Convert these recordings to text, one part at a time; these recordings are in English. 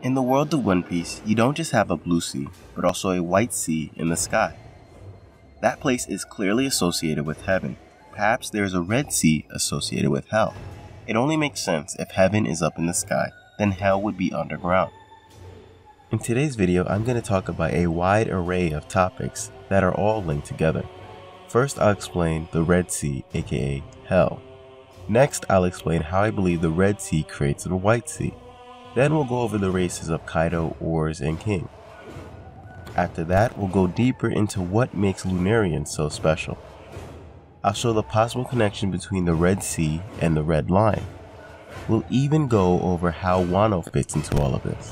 In the world of One Piece, you don't just have a blue sea, but also a white sea in the sky. That place is clearly associated with heaven. Perhaps there is a red sea associated with hell. It only makes sense if heaven is up in the sky, then hell would be underground. In today's video, I'm going to talk about a wide array of topics that are all linked together. First, I'll explain the Red Sea, aka Hell. Next, I'll explain how I believe the Red Sea creates the White Sea. Then we'll go over the races of Kaido, Oars, and King. After that, we'll go deeper into what makes Lunarians so special. I'll show the possible connection between the Red Sea and the Red Line. We'll even go over how Wano fits into all of this.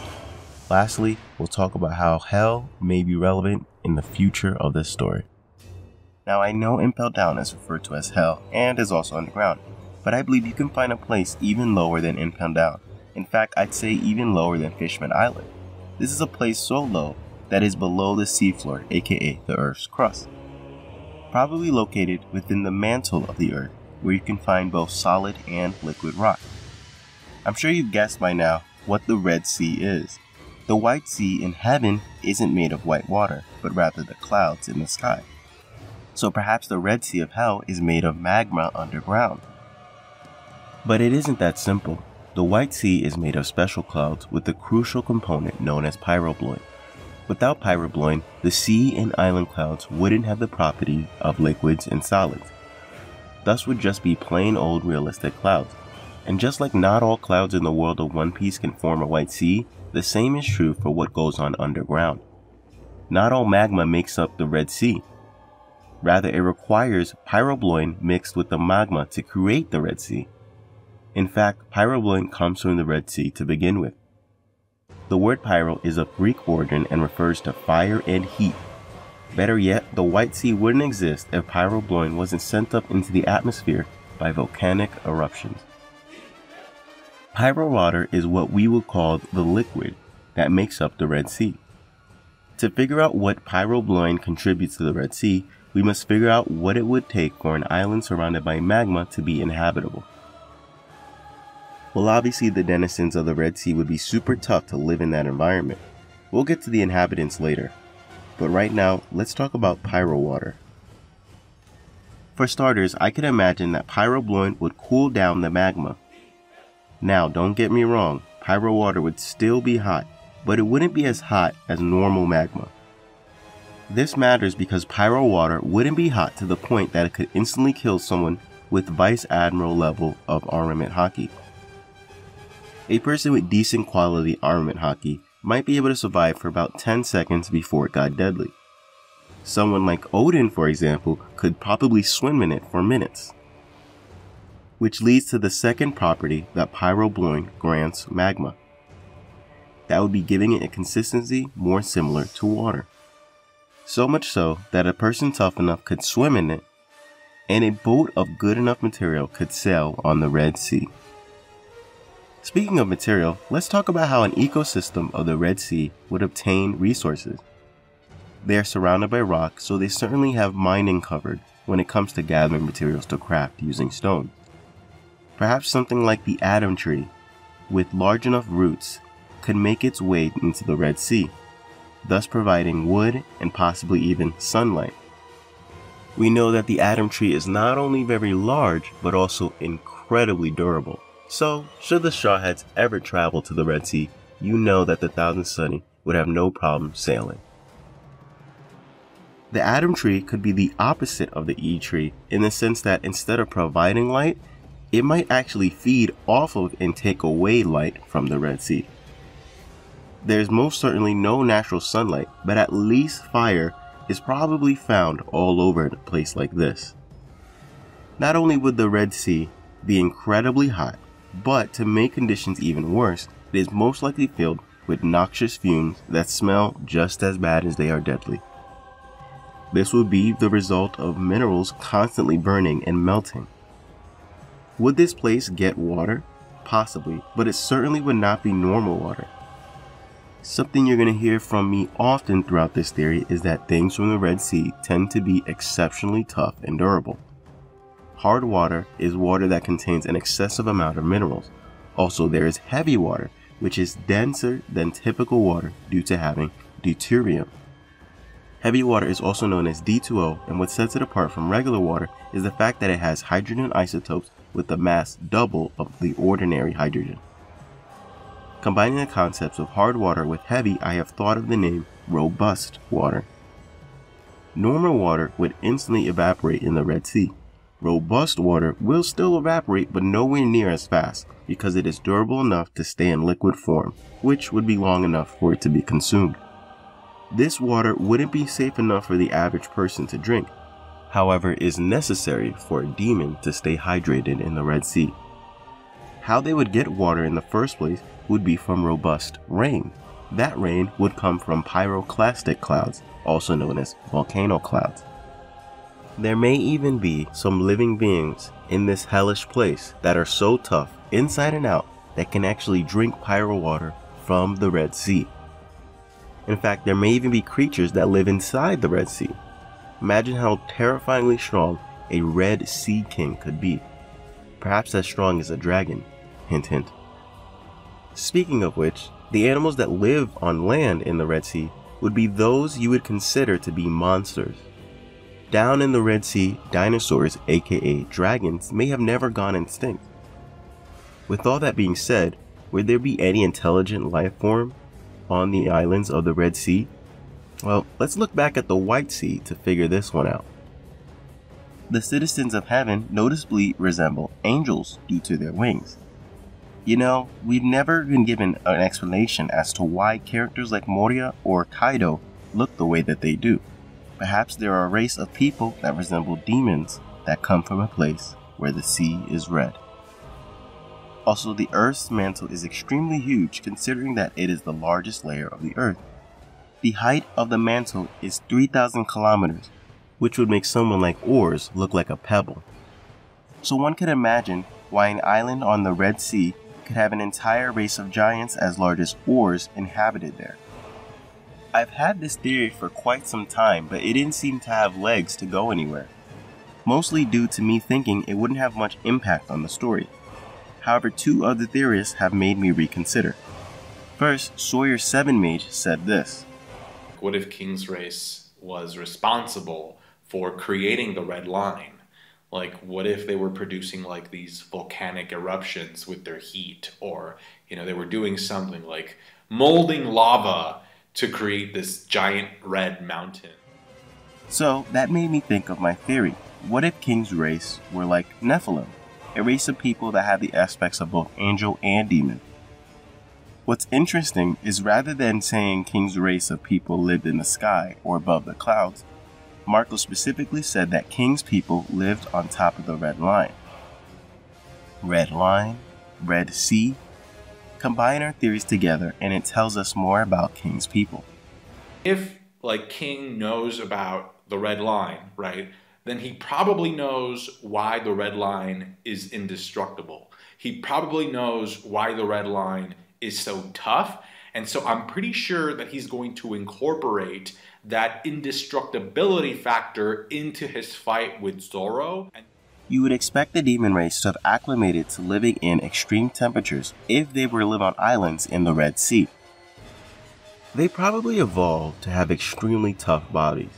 Lastly, we'll talk about how Hell may be relevant in the future of this story. Now, I know Impel Down is referred to as Hell and is also underground, but I believe you can find a place even lower than Impel Down. In fact, I'd say even lower than Fishman Island. This is a place so low that is below the seafloor, aka the Earth's crust. Probably located within the mantle of the Earth, where you can find both solid and liquid rock. I'm sure you've guessed by now what the Red Sea is. The White Sea in heaven isn't made of white water, but rather the clouds in the sky. So perhaps the Red Sea of Hell is made of magma underground. But it isn't that simple. The White Sea is made of special clouds with a crucial component known as pyrobloin. Without pyrobloin, the sea and island clouds wouldn't have the property of liquids and solids. Thus would just be plain old realistic clouds. And just like not all clouds in the world of One Piece can form a white sea, the same is true for what goes on underground. Not all magma makes up the Red Sea. Rather, it requires pyrobloin mixed with the magma to create the Red Sea. In fact, pyrobloin comes from the Red Sea to begin with. The word pyro is of Greek origin and refers to fire and heat. Better yet, the White Sea wouldn't exist if pyrobloin wasn't sent up into the atmosphere by volcanic eruptions. Pyrowater is what we would call the liquid that makes up the Red Sea. To figure out what pyrobloin contributes to the Red Sea, we must figure out what it would take for an island surrounded by magma to be inhabitable. Well, obviously the denizens of the Red Sea would be super tough to live in that environment. We'll get to the inhabitants later. But right now, let's talk about pyrowater. For starters, I could imagine that pyrobloin would cool down the magma. Now, don't get me wrong, pyrowater would still be hot, but it wouldn't be as hot as normal magma. This matters because pyrowater wouldn't be hot to the point that it could instantly kill someone with Vice Admiral level of armament haki. A person with decent quality armament haki might be able to survive for about 10 seconds before it got deadly. Someone like Odin, for example, could probably swim in it for minutes. Which leads to the second property that pyrobloin grants magma. That would be giving it a consistency more similar to water. So much so that a person tough enough could swim in it, and a boat of good enough material could sail on the Red Sea. Speaking of material, let's talk about how an ecosystem of the Red Sea would obtain resources. They are surrounded by rock, so they certainly have mining covered when it comes to gathering materials to craft using stone. Perhaps something like the Adam Tree, with large enough roots, could make its way into the Red Sea, thus providing wood and possibly even sunlight. We know that the Adam Tree is not only very large, but also incredibly durable. So, should the Straw Hats ever travel to the Red Sea, you know that the Thousand Sunny would have no problem sailing. The Adam Tree could be the opposite of the E Tree in the sense that instead of providing light, it might actually feed off of and take away light from the Red Sea. There's most certainly no natural sunlight, but at least fire is probably found all over a place like this. Not only would the Red Sea be incredibly hot, but to make conditions even worse, it is most likely filled with noxious fumes that smell just as bad as they are deadly. This would be the result of minerals constantly burning and melting. Would this place get water? Possibly, but it certainly would not be normal water. Something you're going to hear from me often throughout this theory is that things from the Red Sea tend to be exceptionally tough and durable. Hard water is water that contains an excessive amount of minerals. Also, there is heavy water, which is denser than typical water due to having deuterium. Heavy water is also known as D2O, and what sets it apart from regular water is the fact that it has hydrogen isotopes with a mass double of the ordinary hydrogen. Combining the concepts of hard water with heavy, I have thought of the name robust water. Normal water would instantly evaporate in the Red Sea. Robust water will still evaporate, but nowhere near as fast, because it is durable enough to stay in liquid form, which would be long enough for it to be consumed. This water wouldn't be safe enough for the average person to drink, however, is necessary for a demon to stay hydrated in the Red Sea. How they would get water in the first place would be from robust rain. That rain would come from pyroclastic clouds, also known as volcano clouds. There may even be some living beings in this hellish place that are so tough, inside and out, that can actually drink pyrowater from the Red Sea. In fact, there may even be creatures that live inside the Red Sea. Imagine how terrifyingly strong a Red Sea King could be. Perhaps as strong as a dragon. Hint, hint. Speaking of which, the animals that live on land in the Red Sea would be those you would consider to be monsters. Down in the Red Sea, dinosaurs, aka dragons, may have never gone extinct. With all that being said, would there be any intelligent life form on the islands of the Red Sea? Well, let's look back at the White Sea to figure this one out. The citizens of heaven noticeably resemble angels due to their wings. You know, we've never been given an explanation as to why characters like Moria or Kaido look the way that they do. Perhaps there are a race of people that resemble demons that come from a place where the sea is red. Also, the Earth's mantle is extremely huge, considering that it is the largest layer of the Earth. The height of the mantle is 3,000 kilometers, which would make someone like Oars look like a pebble. So one could imagine why an island on the Red Sea could have an entire race of giants as large as Oars inhabited there. I've had this theory for quite some time, but it didn't seem to have legs to go anywhere, mostly due to me thinking it wouldn't have much impact on the story. However, two other theorists have made me reconsider. First, Sawyer 7 Mage said this. What if King's race was responsible for creating the Red Line? Like, what if they were producing like these volcanic eruptions with their heat, or, you know, they were doing something like molding lava to create this giant red mountain? So that made me think of my theory. What if King's race were like Nephilim? A race of people that have the aspects of both angel and demon. What's interesting is rather than saying King's race of people lived in the sky or above the clouds, Marco specifically said that King's people lived on top of the Red Line. Red Line, Red Sea. Combine our theories together and it tells us more about King's people. If like King knows about the Red Line, right? Then he probably knows why the Red Line is indestructible. He probably knows why the Red Line is so tough. And so I'm pretty sure that he's going to incorporate that indestructibility factor into his fight with Zoro. You would expect the demon race to have acclimated to living in extreme temperatures if they were to live on islands in the Red Sea. They probably evolved to have extremely tough bodies.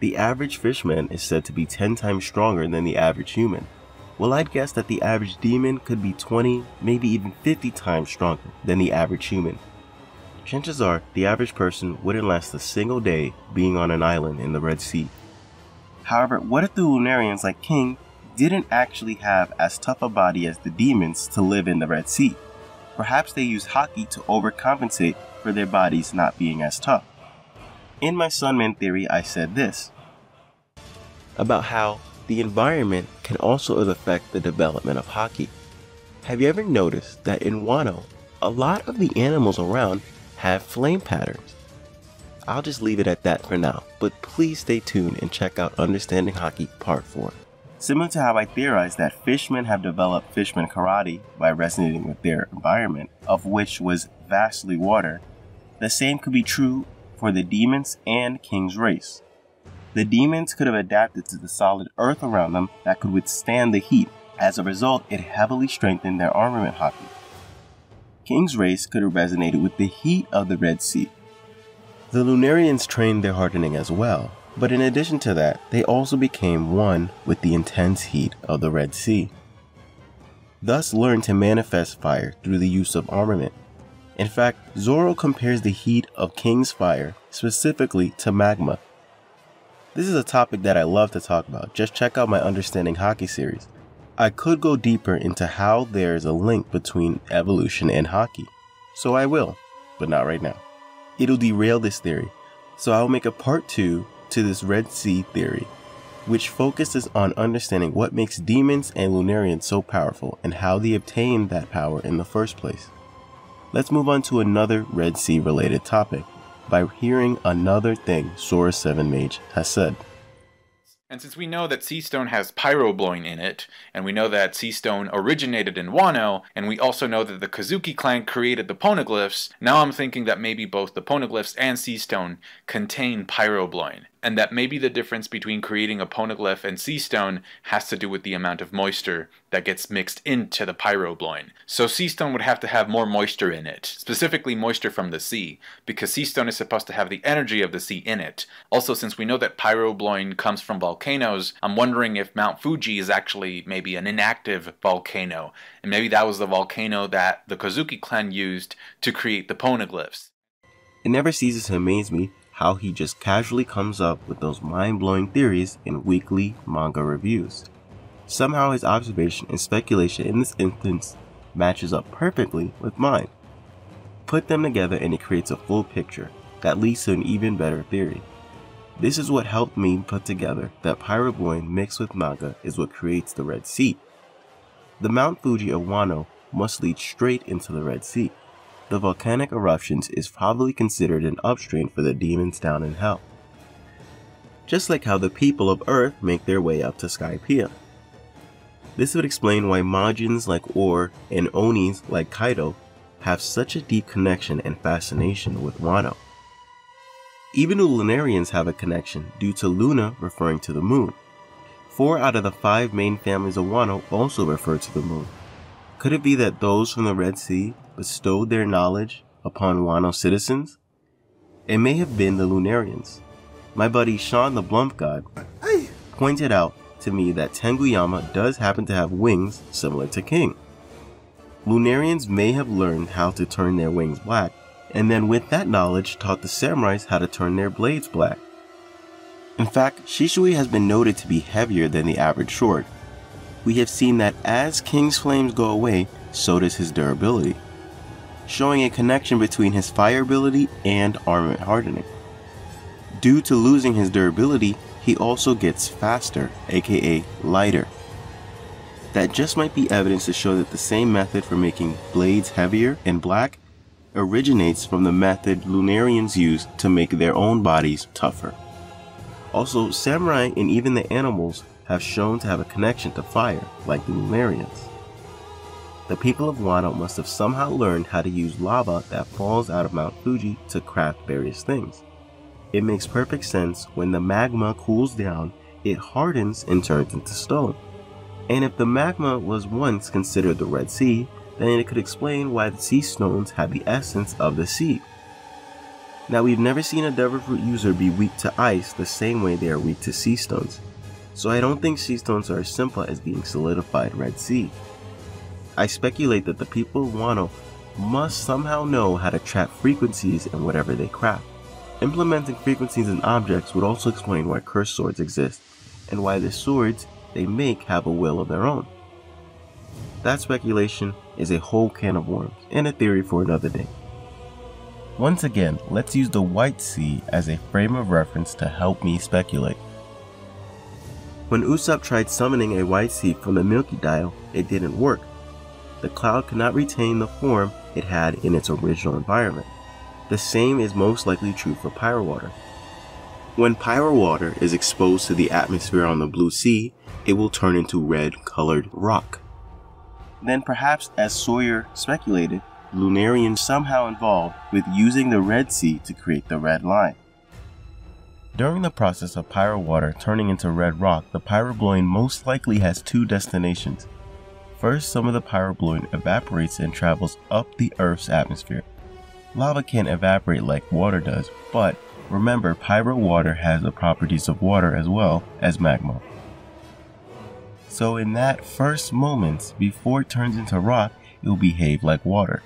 The average fishman is said to be 10 times stronger than the average human. Well, I'd guess that the average demon could be 20, maybe even 50 times stronger than the average human. Chances are the average person wouldn't last a single day being on an island in the Red Sea. However, what if the Lunarians like King didn't actually have as tough a body as the demons to live in the Red Sea? Perhaps they used Haki to overcompensate for their bodies not being as tough. In my Sunman theory, I said this about how the environment can also affect the development of Haki. Have you ever noticed that in Wano, a lot of the animals around have flame patterns? I'll just leave it at that for now, but please stay tuned and check out Understanding Haki Part 4. Similar to how I theorized that fishmen have developed fishman karate by resonating with their environment, of which was vastly water, the same could be true for the demons and King's race. The demons could have adapted to the solid earth around them that could withstand the heat. As a result, it heavily strengthened their armament haki. King's race could have resonated with the heat of the Red Sea. The Lunarians trained their hardening as well, but in addition to that, they also became one with the intense heat of the Red Sea. Thus learned to manifest fire through the use of armament. In fact, Zoro compares the heat of King's fire specifically to magma. This is a topic that I love to talk about. Just check out my Understanding Haki series. I could go deeper into how there is a link between evolution and Haki, so I will, but not right now. It'll derail this theory, so I'll make a part 2 to this Red Sea theory, which focuses on understanding what makes demons and Lunarians so powerful and how they obtained that power in the first place. Let's move on to another Red Sea related topic by hearing another thing Sora 7 Mage has said. And since we know that Seastone has pyroblowing in it, and we know that Seastone originated in Wano, and we also know that the Kozuki Clan created the Poneglyphs, now I'm thinking that maybe both the Poneglyphs and Seastone contain pyroblowing, and that maybe the difference between creating a Poneglyph and Seastone has to do with the amount of moisture that gets mixed into the pyroblowing. So Seastone would have to have more moisture in it, specifically moisture from the sea, because Seastone is supposed to have the energy of the sea in it. Also, since we know that pyroblowing comes from volcanoes, I'm wondering if Mount Fuji is actually maybe an inactive volcano, and maybe that was the volcano that the Kozuki clan used to create the Poneglyphs. It never ceases to amaze me how he just casually comes up with those mind-blowing theories in weekly manga reviews. Somehow his observation and speculation in this instance matches up perfectly with mine. Put them together and it creates a full picture that leads to an even better theory. This is what helped me put together that pyroblowing mixed with manga is what creates the Red Sea. The Mount Fuji of Wano must lead straight into the Red Sea. The volcanic eruptions is probably considered an upstream for the demons down in hell. Just like how the people of Earth make their way up to Skypiea. This would explain why Majins like Oar and Onis like Kaido have such a deep connection and fascination with Wano. Even the Lunarians have a connection due to Luna referring to the moon. 4 out of the 5 main families of Wano also refer to the moon. Could it be that those from the Red Sea bestowed their knowledge upon Wano citizens? It may have been the Lunarians. My buddy Sean the Blump God pointed out to me that Tenguyama does happen to have wings similar to King. Lunarians may have learned how to turn their wings black, and then with that knowledge taught the samurais how to turn their blades black. In fact, Shisui has been noted to be heavier than the average sword. We have seen that as King's flames go away, so does his durability, showing a connection between his fire ability and armament hardening. Due to losing his durability, he also gets faster, aka lighter. That just might be evidence to show that the same method for making blades heavier and black originates from the method Lunarians use to make their own bodies tougher. Also, samurai and even the animals have shown to have a connection to fire, like the Lunarians. The people of Wano must have somehow learned how to use lava that falls out of Mount Fuji to craft various things. It makes perfect sense when the magma cools down, it hardens and turns into stone. And if the magma was once considered the Red Sea, then it could explain why the sea stones had the essence of the sea. Now, we've never seen a Devil Fruit user be weak to ice the same way they are weak to sea stones, so I don't think sea stones are as simple as being solidified Red Sea. I speculate that the people of Wano must somehow know how to trap frequencies in whatever they craft. Implementing frequencies in objects would also explain why cursed swords exist, and why the swords they make have a will of their own. That speculation is a whole can of worms, and a theory for another day. Once again, let's use the White Sea as a frame of reference to help me speculate. When Usopp tried summoning a White Sea from the Milky Dial, it didn't work. The cloud could not retain the form it had in its original environment. The same is most likely true for pyrowater. When pyrowater is exposed to the atmosphere on the blue sea, it will turn into red-colored rock. Then perhaps, as Sawyer speculated, Lunarians somehow involved with using the Red Sea to create the Red Line. During the process of pyrowater turning into red rock, the pyroblowing most likely has two destinations. First, some of the pyroblowing evaporates and travels up the Earth's atmosphere. Lava can't evaporate like water does, but remember, pyrowater has the properties of water as well as magma. So in that first moment, before it turns into rock, it will behave like water.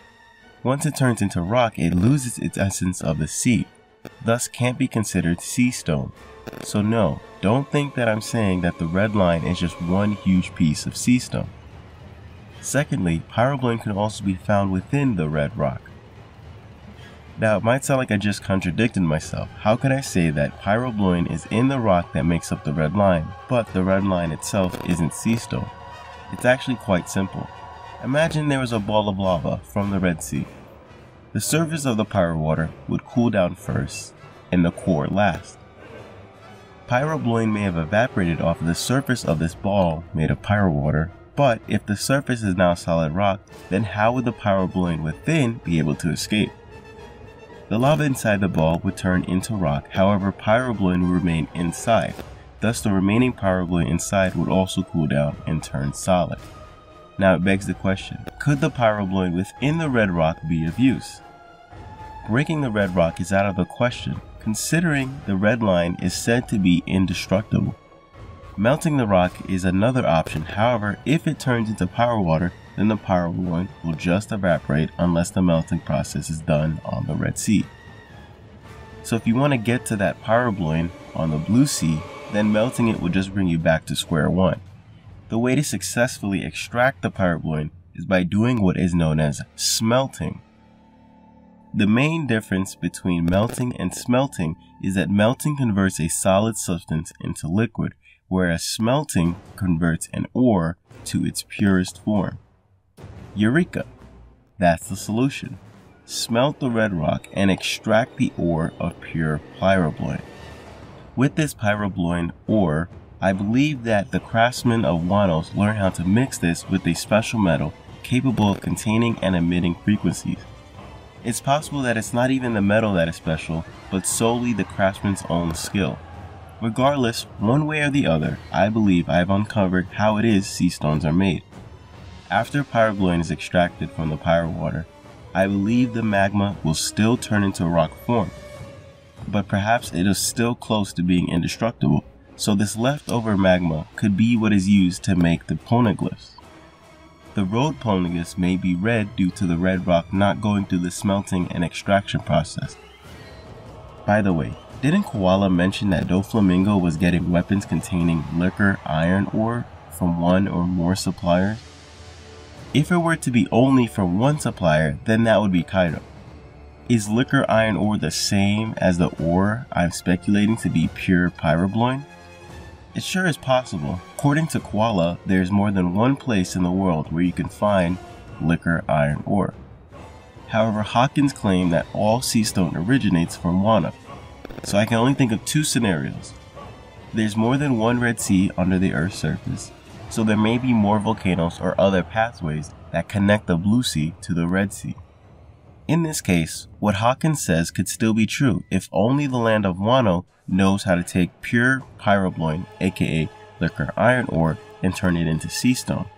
Once it turns into rock, it loses its essence of the sea, thus can't be considered Seastone. So no, don't think that I'm saying that the Red Line is just one huge piece of Seastone. Secondly, pyrobloin can also be found within the red rock. Now, it might sound like I just contradicted myself. How could I say that pyrobloin is in the rock that makes up the Red Line, but the Red Line itself isn't Seastone? It's actually quite simple. Imagine there was a ball of lava from the Red Sea. The surface of the pyrowater would cool down first, and the core last. Pyrobloin may have evaporated off the surface of this ball made of pyrowater, but if the surface is now solid rock, then how would the pyrobloin within be able to escape? The lava inside the ball would turn into rock, however pyrobloin would remain inside, thus the remaining pyrobloin inside would also cool down and turn solid. Now it begs the question, could the pyrobloin within the red rock be of use? Breaking the red rock is out of the question, considering the Red Line is said to be indestructible. Melting the rock is another option, however if it turns into pyrowater, then the pyrobloin will just evaporate unless the melting process is done on the Red Sea. So if you want to get to that pyrobloin on the Blue Sea, then melting it will just bring you back to square one. The way to successfully extract the pyrobloin is by doing what is known as smelting. The main difference between melting and smelting is that melting converts a solid substance into liquid, whereas smelting converts an ore to its purest form. Eureka! That's the solution. Smelt the red rock and extract the ore of pure pyrobloin. With this pyrobloin ore, I believe that the craftsmen of Wano learned how to mix this with a special metal capable of containing and emitting frequencies. It's possible that it's not even the metal that is special, but solely the craftsman's own skill. Regardless, one way or the other, I believe I have uncovered how it is Seastones are made. After pyrobloin is extracted from the pyrowater, I believe the magma will still turn into rock form, but perhaps it is still close to being indestructible, so this leftover magma could be what is used to make the Poneglyphs. The road Poneglyphs may be red due to the red rock not going through the smelting and extraction process. By the way, didn't Koala mention that Doflamingo was getting weapons containing liquor iron ore from one or more suppliers? If it were to be only from one supplier, then that would be Kaido. Is liquor iron ore the same as the ore I'm speculating to be pure pyrobloin? It sure is possible. According to Koala, there's more than one place in the world where you can find liquor iron ore. However, Hawkins claimed that all Seastone originates from Wano, so I can only think of two scenarios. There's more than one Red Sea under the Earth's surface, so there may be more volcanoes or other pathways that connect the Blue Sea to the Red Sea. In this case, what Hawkins says could still be true if only the land of Wano knows how to take pure pyrobloin, aka liquor iron ore, and turn it into Seastone.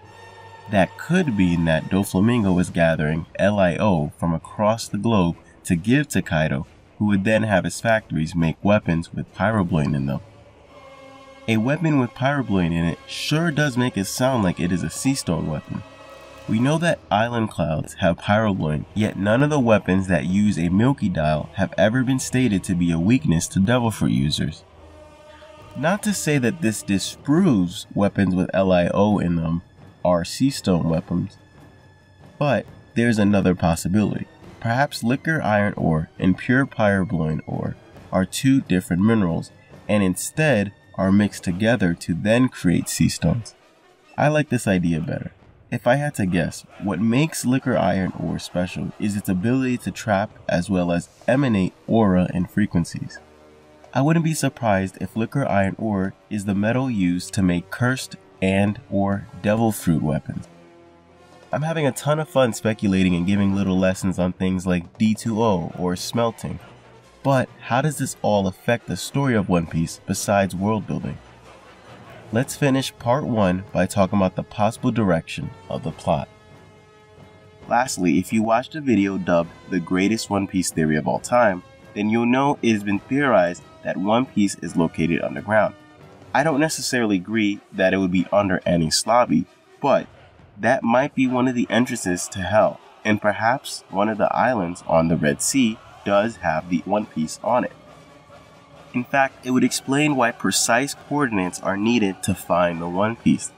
That could mean that Doflamingo is gathering LIO from across the globe to give to Kaido, who would then have his factories make weapons with pyrobloin in them. A weapon with pyrobloin in it sure does make it sound like it is a Seastone weapon. We know that island clouds have pyrobloin, yet none of the weapons that use a Milky Dial have ever been stated to be a weakness to Devil Fruit users. Not to say that this disproves weapons with LIO in them are Seastone weapons, but there's another possibility. Perhaps liquor iron ore and pure pyrobloin ore are two different minerals, and instead are mixed together to then create Seastones. I like this idea better. If I had to guess, what makes liquor iron ore special is its ability to trap as well as emanate aura and frequencies. I wouldn't be surprised if liquor iron ore is the metal used to make cursed and or devil fruit weapons. I'm having a ton of fun speculating and giving little lessons on things like D2O or smelting. But how does this all affect the story of One Piece besides world building? let's finish part 1 by talking about the possible direction of the plot. Lastly, if you watched the video dubbed The Greatest One Piece Theory of All Time, then you'll know it has been theorized that One Piece is located underground. I don't necessarily agree that it would be under any slobby, but that might be one of the entrances to hell, and perhaps one of the islands on the Red Sea does have the One Piece on it. In fact, it would explain why precise coordinates are needed to find the One Piece.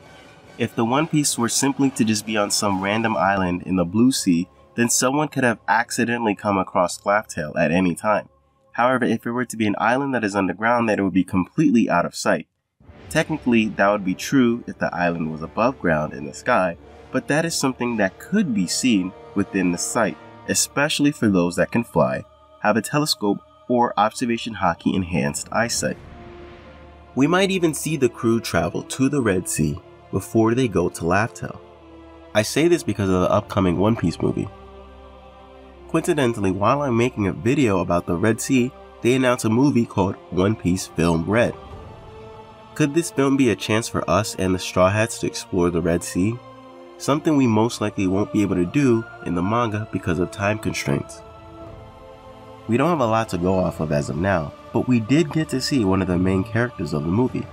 If the One Piece were simply to just be on some random island in the Blue Sea, then someone could have accidentally come across Laugh Tale at any time. However, if it were to be an island that is underground, then it would be completely out of sight. Technically, that would be true if the island was above ground in the sky, but that is something that could be seen within the sight, especially for those that can fly, have a telescope, or observation haki enhanced eyesight. We might even see the crew travel to the Red Sea before they go to Laugh Tale. I say this because of the upcoming One Piece movie. Coincidentally, while I'm making a video about the Red Sea, they announced a movie called One Piece Film Red. Could this film be a chance for us and the Straw Hats to explore the Red Sea? Something we most likely won't be able to do in the manga because of time constraints. We don't have a lot to go off of as of now, but we did get to see one of the main characters of the movie.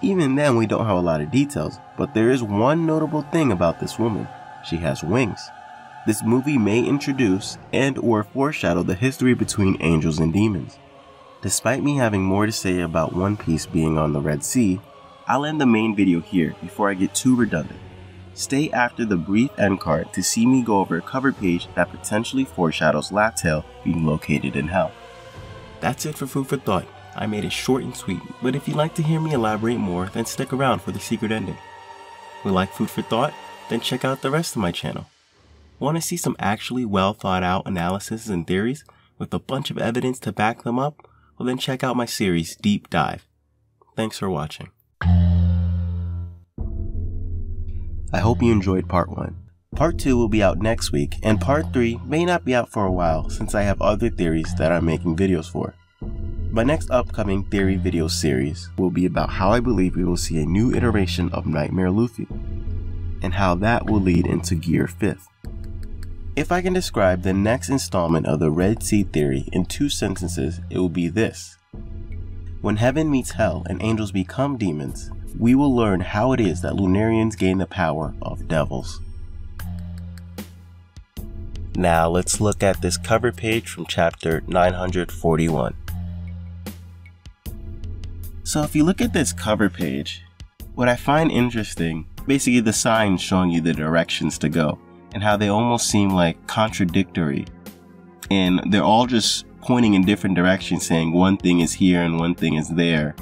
Even then, we don't have a lot of details, but there is one notable thing about this woman. She has wings. This movie may introduce and or foreshadow the history between angels and demons. Despite me having more to say about One Piece being on the Red Sea, I'll end the main video here before I get too redundant. Stay after the brief end card to see me go over a cover page that potentially foreshadows Laugh Tale being located in hell. That's it for Food for Thought. I made it short and sweet, but if you'd like to hear me elaborate more, then stick around for the secret ending. We like Food for Thought? Then check out the rest of my channel. Want to see some actually well thought out analysis and theories with a bunch of evidence to back them up? Well, then check out my series Deep Dive. Thanks for watching. I hope you enjoyed part 1. Part 2 will be out next week, and part 3 may not be out for a while since I have other theories that I'm making videos for. My next upcoming theory video series will be about how I believe we will see a new iteration of Nightmare Luffy, and how that will lead into Gear 5th. If I can describe the next installment of the Red Sea theory in 2 sentences, it will be this. When heaven meets hell and angels become demons, we will learn how it is that Lunarians gain the power of devils. Now let's look at this cover page from chapter 941. So if you look at this cover page, what I find interesting, basically the signs showing you the directions to go and how they almost seem like contradictory, and they're all just pointing in different directions saying one thing is here and one thing is there.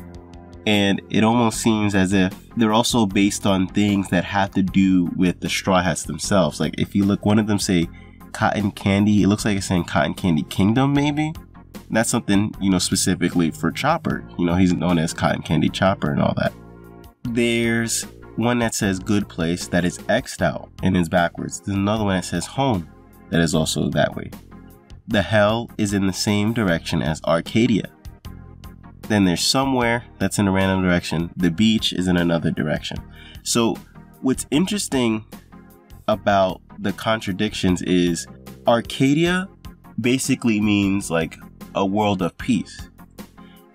And it almost seems as if they're also based on things that have to do with the Straw Hats themselves. Like if you look, one of them say Cotton Candy, it looks like it's saying Cotton Candy Kingdom maybe. That's something, you know, specifically for Chopper. You know, he's known as Cotton Candy Chopper and all that. There's one that says Good Place that is X'd out and is backwards. There's another one that says Home that is also that way. The Hell is in the same direction as Arcadia. Then there's Somewhere that's in a random direction. The Beach is in another direction. So what's interesting about the contradictions is Arcadia basically means like a world of peace.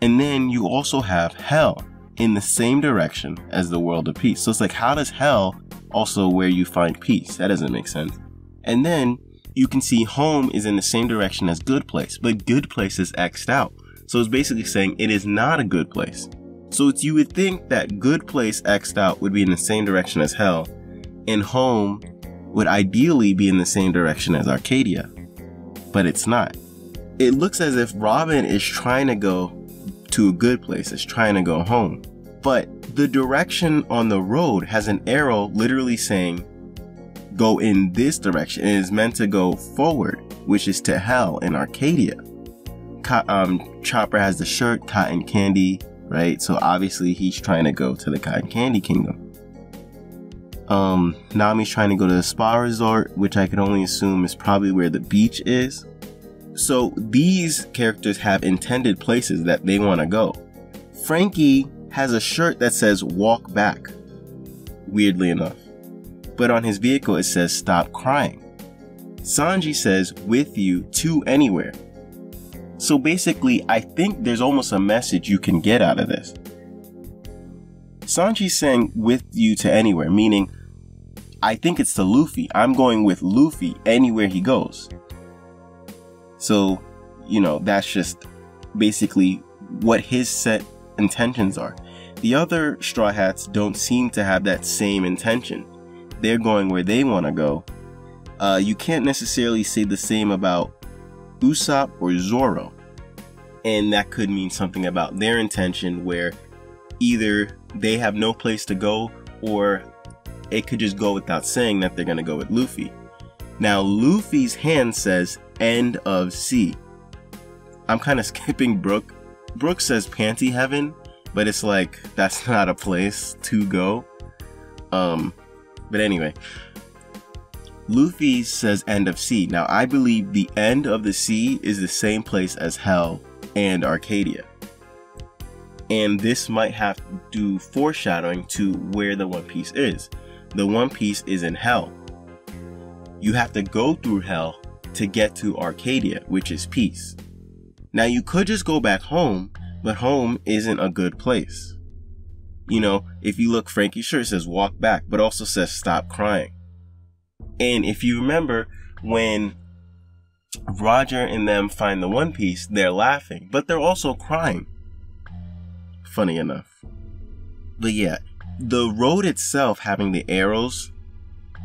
And then you also have Hell in the same direction as the world of peace. So it's like, how does Hell also where you find peace? That doesn't make sense. And then you can see Home is in the same direction as Good Place, but Good Place is X'd out. So it's basically saying it is not a good place. So it's, you would think that Good Place X'd out would be in the same direction as Hell, and Home would ideally be in the same direction as Arcadia, but it's not. It looks as if Robin is trying to go to a good place, is trying to go home, but the direction on the road has an arrow literally saying go in this direction, and is meant to go forward, which is to Hell in Arcadia. Chopper has the shirt Cotton Candy, right? So obviously he's trying to go to the Cotton Candy Kingdom. Nami's trying to go to the spa resort, which I can only assume is probably where the beach is. So these characters have intended places that they want to go. Frankie has a shirt that says "Walk Back," weirdly enough, but on his vehicle it says "Stop Crying." Sanji says "With you to anywhere." So basically, I think there's almost a message you can get out of this. Sanji's saying "with you to anywhere," meaning I think it's to Luffy. I'm going with Luffy anywhere he goes. So, you know, that's just basically what his set intentions are. The other Straw Hats don't seem to have that same intention. They're going where they want to go. You can't necessarily say the same about Usopp or Zoro, and that could mean something about their intention, where either they have no place to go, or it could just go without saying that they're gonna go with Luffy. Now Luffy's hand says "End of Sea." I'm kind of skipping Brook. Brook says "Panty Heaven," but it's like that's not a place to go. But anyway, Luffy says "End of Sea." Now I believe the end of the sea is the same place as Hell and Arcadia. And this might have to do foreshadowing to where the One Piece is. The One Piece is in Hell. You have to go through Hell to get to Arcadia, which is peace. Now you could just go back home, but home isn't a good place. You know, if you look, Frankie sure says "Walk Back," but also says "Stop Crying." And if you remember, when Roger and them find the One Piece, they're laughing, but they're also crying. Funny enough. But yeah, the road itself having the arrows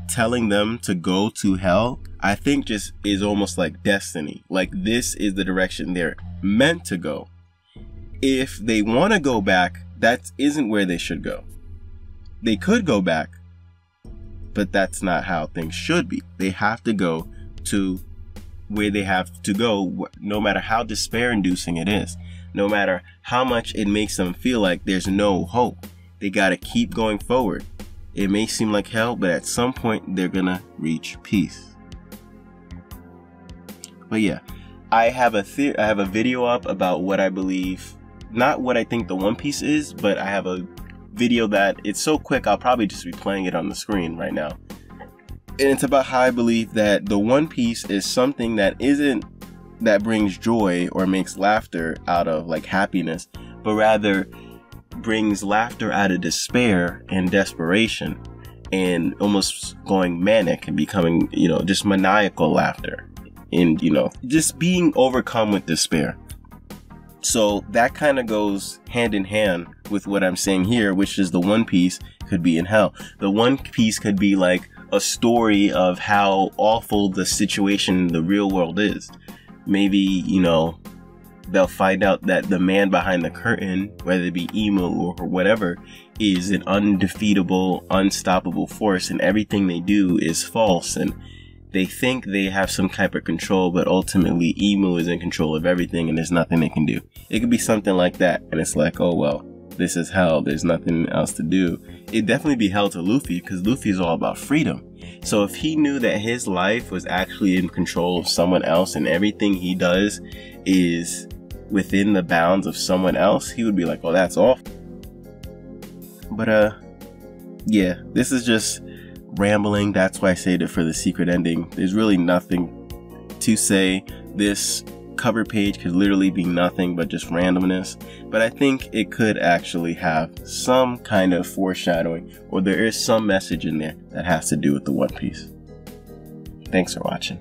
telling them to go to Hell, I think just is almost like destiny. Like, this is the direction they're meant to go. If they want to go back, that isn't where they should go. They could go back, but that's not how things should be. They have to go to where they have to go, no matter how despair-inducing it is. No matter how much it makes them feel like there's no hope, they gotta keep going forward. It may seem like hell, but at some point they're gonna reach peace. But yeah, I have a video up about what I believe, not what I think the One Piece is, but I have a video that it's so quick I'll probably just be playing it on the screen right now. And it's about how I believe that the One Piece is something that isn't, that brings joy or makes laughter out of like happiness, but rather brings laughter out of despair and desperation and almost going manic and becoming, you know, just maniacal laughter and, you know, just being overcome with despair. So that kind of goes hand in hand with what I'm saying here, which is the One Piece could be in hell. The One Piece could be like a story of how awful the situation in the real world is. Maybe, you know, they'll find out that the man behind the curtain, whether it be Emu or whatever, is an undefeatable, unstoppable force, and everything they do is false, and they think they have some type of control, but ultimately Emu is in control of everything and there's nothing they can do. It could be something like that, and it's like, oh well, this is hell, there's nothing else to do. It'd definitely be hell to Luffy, because Luffy is all about freedom. So if he knew that his life was actually in control of someone else and everything he does is within the bounds of someone else, he would be like, oh, that's awful. But yeah, this is just rambling. That's why I saved it for the secret ending. There's really nothing to say. This cover page could literally be nothing but just randomness, but I think it could actually have some kind of foreshadowing, or there is some message in there that has to do with the One Piece. Thanks for watching.